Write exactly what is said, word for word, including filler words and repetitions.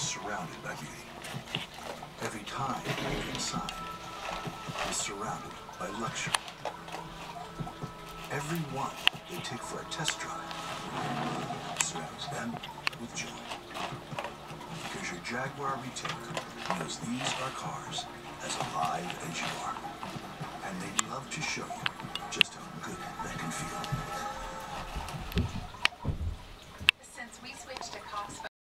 is surrounded by beauty. Every time you go inside is surrounded by luxury. Every one they take for a test drive surrounds them with joy. Because your Jaguar retailer knows these are cars as alive as you are. And they'd love to show you just how good that can feel.